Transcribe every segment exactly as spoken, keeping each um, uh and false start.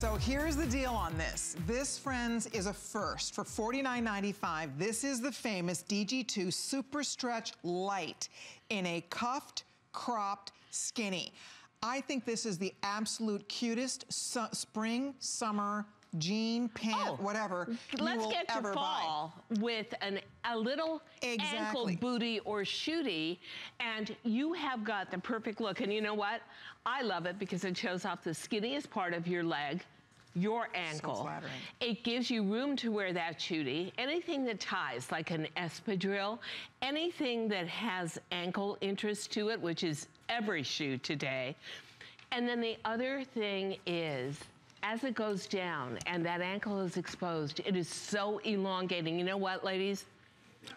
So here's the deal on this. This, friends, is a first for forty-nine ninety-five. This is the famous D G two SuperStretch Lite in a cuffed, cropped skinny. I think this is the absolute cutest su spring, summer, jean, pant, oh, whatever let's get to ever fall buy. With an, a little exactly. ankle booty or shooty, and you have got the perfect look. And you know what? I love it because it shows off the skinniest part of your leg, your ankle. So flattering. It gives you room to wear that shooty. Anything that ties, like an espadrille, anything that has ankle interest to it, which is every shoe today. And then the other thing is, as it goes down and that ankle is exposed, it is so elongating. You know what, ladies?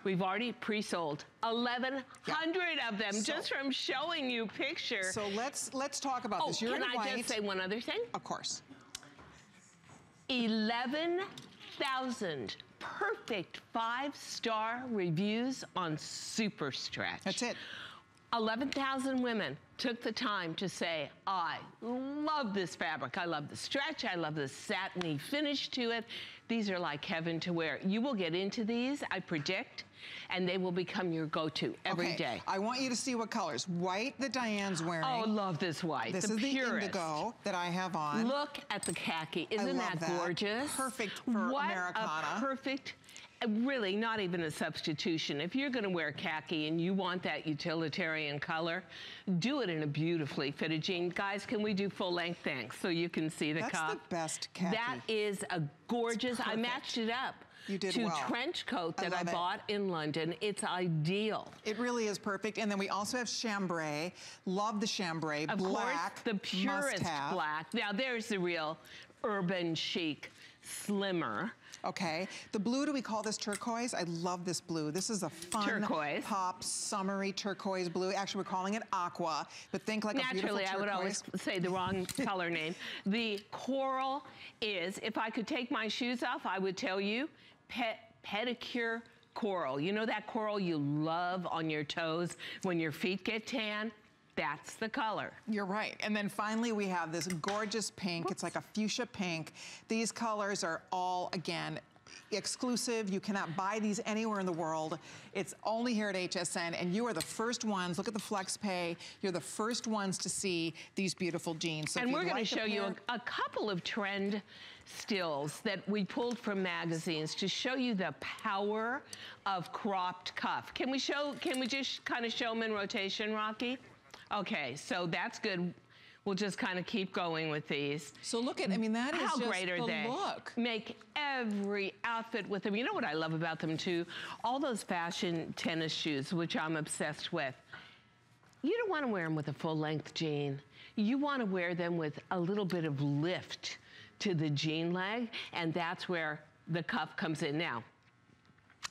We've already pre-sold eleven hundred yeah. of them so, just from showing you pictures. So let's let's talk about oh, this. You're in white. Can I just say one other thing? Of course. eleven thousand perfect five-star reviews on SuperStretch. That's it. eleven thousand women took the time to say, I love this fabric. I love the stretch. I love the satiny finish to it. These are like heaven to wear. You will get into these, I predict, and they will become your go-to every okay. day. I want you to see what colors. White that Diane's wearing. Oh, love this white. This the is purest. The indigo that I have on. Look at the khaki. Isn't that, that gorgeous? Perfect for what Americana. What a perfect... Really, not even a substitution. If you're going to wear khaki and you want that utilitarian color, do it in a beautifully fitted jean. Guys, can we do full length? Thanks. So you can see the cuff. That's the best khaki. That is a gorgeous. I matched it up. You did to well. Trench coat that I, I bought it. in London. It's ideal. It really is perfect. And then we also have chambray. Love the chambray. Of black. Course, the purest black. Now there's the real urban chic. Slimmer. Okay. The blue, do we call this turquoise? I love this blue. This is a fun turquoise. Pop, summery turquoise blue. Actually, we're calling it aqua, but think like Naturally, a beautiful turquoise. Naturally, I would always say the wrong color name. The coral is, if I could take my shoes off, I would tell you, pe pedicure coral. You know that coral you love on your toes when your feet get tan? That's the color. You're right. And then finally we have this gorgeous pink. It's like a fuchsia pink. These colors are all, again, exclusive. You cannot buy these anywhere in the world. It's only here at H S N, and you are the first ones. Look at the flex pay. You're the first ones to see these beautiful jeans. So and we're going like to show you a, a couple of trend stills that we pulled from magazines to show you the power of cropped cuff. Can we show, can we just kind of show them in rotation, Rocky? Okay, so that's good. We'll just kind of keep going with these. So look at, I mean, that is how just great are the they? Look. Make every outfit with them. You know what I love about them too? All those fashion tennis shoes, which I'm obsessed with. You don't want to wear them with a full length jean. You want to wear them with a little bit of lift to the jean leg, and that's where the cuff comes in now.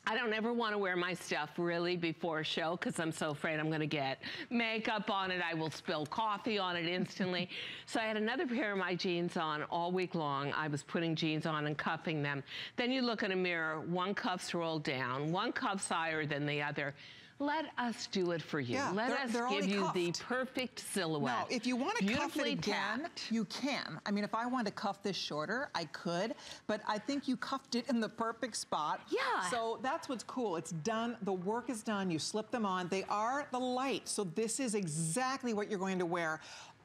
I don't ever want to wear my stuff really before a show because I'm so afraid I'm going to get makeup on it. I will spill coffee on it instantly. So I had another pair of my jeans on all week long. I was putting jeans on and cuffing them. Then you look in a mirror, one cuff's rolled down, one cuff's higher than the other. Let us do it for you. Yeah, Let they're, us they're give you cuffed. the perfect silhouette. No, if you want to cuff it again, tapped. you can. I mean, if I wanted to cuff this shorter, I could, but I think you cuffed it in the perfect spot. Yeah. So that's what's cool. It's done. The work is done. You slip them on. They are the light. So this is exactly what you're going to wear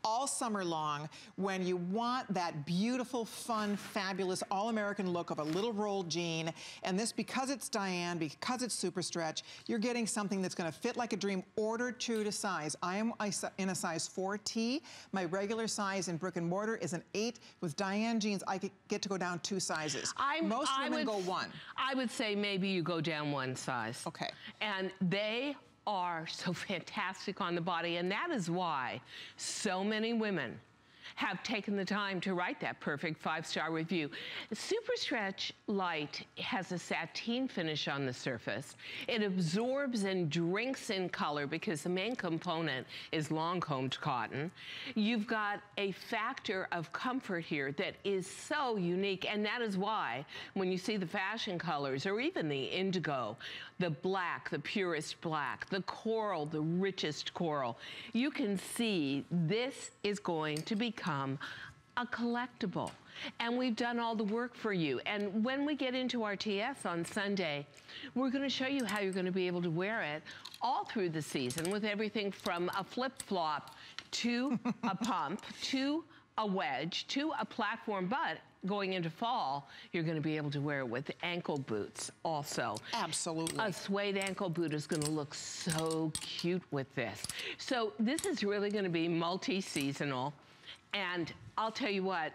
all summer long when you want that beautiful, fun, fabulous, all-American look of a little rolled jean. And this, because it's Diane, because it's SuperStretch, you're getting something that's gonna fit like a dream. Order true to size. I am in a size four T. My regular size in brick and mortar is an eight. With Diane jeans, I get to go down two sizes. I'm, Most I women would, go one. I would say maybe you go down one size. Okay. And they are so fantastic on the body, and that is why so many women have taken the time to write that perfect five-star review. SuperStretch Lite has a sateen finish on the surface. It absorbs and drinks in color because the main component is long-combed cotton. You've got a factor of comfort here that is so unique, and that is why when you see the fashion colors or even the indigo, the black, the purest black, the coral, the richest coral, you can see this is going to become a collectible. And we've done all the work for you. And when we get into R T S on Sunday, we're gonna show you how you're gonna be able to wear it all through the season, with everything from a flip-flop to a pump, to a wedge, to a platform, but going into fall, you're gonna be able to wear it with ankle boots also. Absolutely. A suede ankle boot is gonna look so cute with this. So this is really gonna be multi-seasonal. And I'll tell you what,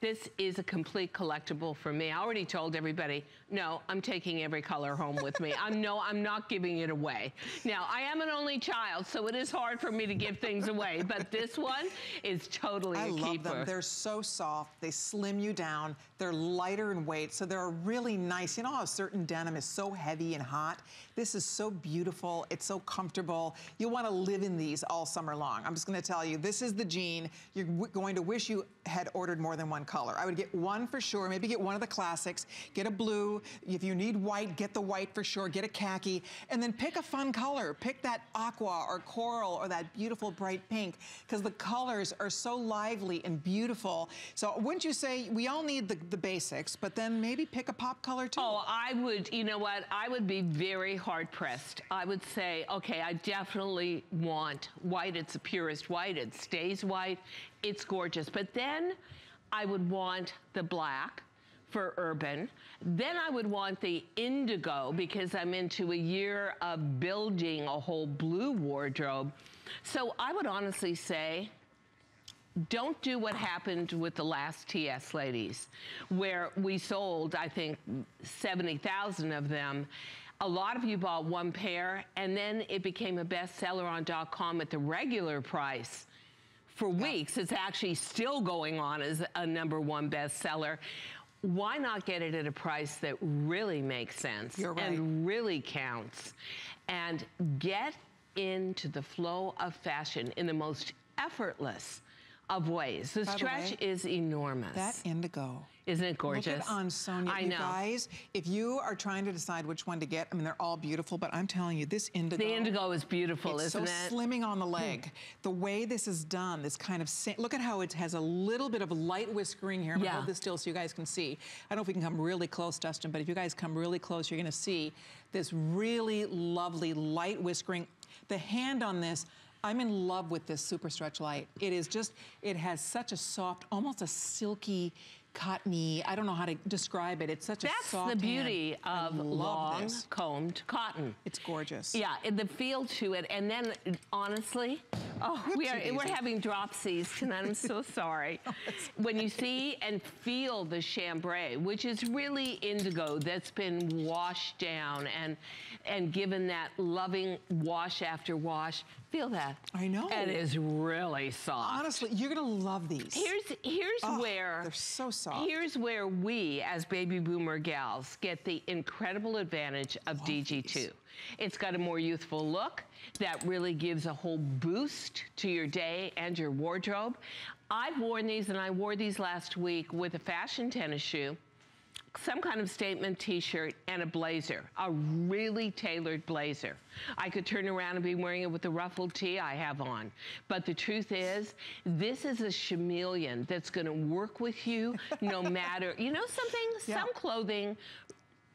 this is a complete collectible for me. I already told everybody, no, I'm taking every color home with me. I'm no, I'm not giving it away. Now, I am an only child, so it is hard for me to give things away, but this one is totally I a keeper. I love them. They're so soft. They slim you down. They're lighter in weight, so they're really nice. You know how a certain denim is so heavy and hot? This is so beautiful. It's so comfortable. You'll want to live in these all summer long. I'm just going to tell you, this is the jean. You're going to wish you had ordered more than one color. Color. I would get one for sure, maybe get one of the classics, get a blue. If you need white, get the white for sure, get a khaki, and then pick a fun color. Pick that aqua or coral or that beautiful bright pink, because the colors are so lively and beautiful. So wouldn't you say we all need the, the basics, but then maybe pick a pop color too? Oh, I would, you know what, I would be very hard-pressed. I would say, okay, I definitely want white. It's the purest white. It stays white. It's gorgeous. But then I would want the black for urban. Then I would want the indigo, because I'm into a year of building a whole blue wardrobe. So I would honestly say, don't do what happened with the last T S, ladies, where we sold, I think, seventy thousand of them. A lot of you bought one pair, and then it became a bestseller on dot com at the regular price. For weeks, it's actually still going on as a number one bestseller. Why not get it at a price that really makes sense You're right. and really counts? And get into the flow of fashion in the most effortless of ways. The By stretch the way, is enormous. That indigo. Isn't it gorgeous? Look it on, Sonia. I you know. Guys, if you are trying to decide which one to get, I mean, they're all beautiful, but I'm telling you, this indigo. The indigo is beautiful, isn't it? It's so slimming on the leg. Hmm. The way this is done, this kind of, look at how it has a little bit of light whiskering here. I'm yeah. gonna hold this still so you guys can see. I don't know if we can come really close, Dustin, but if you guys come really close, you're gonna see this really lovely light whiskering. The hand on this, I'm in love with this SuperStretch Lite. It is just, it has such a soft, almost a silky, cottony, I don't know how to describe it. It's such a soft hand. That's the beauty of long combed cotton. It's gorgeous. Yeah, the feel to it. And then, honestly, oh, we are, we're having dropsies tonight. I'm so sorry. When you see and feel the chambray, which is really indigo that's been washed down and, and given that loving wash after wash, feel that. I know. It is really soft. Honestly, you're going to love these. Here's, here's oh, where... They're so soft. Here's where we, as baby boomer gals, get the incredible advantage of D G two. These. It's got a more youthful look that really gives a whole boost to your day and your wardrobe. I've worn these, and I wore these last week with a fashion tennis shoe, some kind of statement t-shirt, and a blazer, a really tailored blazer. I could turn around and be wearing it with the ruffled tee I have on. But the truth is, this is a chameleon that's gonna work with you no matter, you know something? Yeah. Some clothing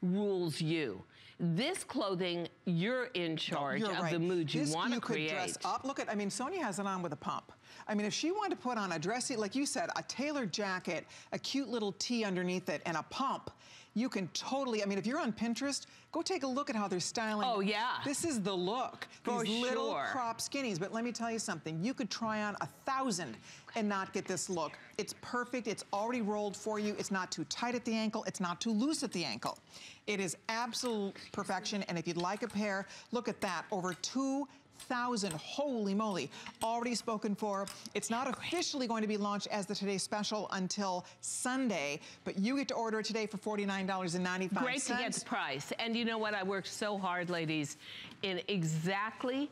rules you. This clothing, you're in charge no, you're of right. the mood you want to create. You could dress up. Look at, I mean, Sonia has it on with a pump. I mean, if she wanted to put on a dressy, like you said, a tailored jacket, a cute little tee underneath it, and a pump, you can totally, I mean, if you're on Pinterest, go take a look at how they're styling. Oh, yeah. This is the look. For These sure. little crop skinnies. But let me tell you something. You could try on a thousand and not get this look. It's perfect. It's already rolled for you. It's not too tight at the ankle. It's not too loose at the ankle. It is absolute perfection. And if you'd like a pair, look at that. Over two thousand, holy moly, already spoken for. It's not officially going to be launched as the Today Special until Sunday, but you get to order today for forty-nine ninety-five. Great to get the price. And you know what? I worked so hard, ladies, in exactly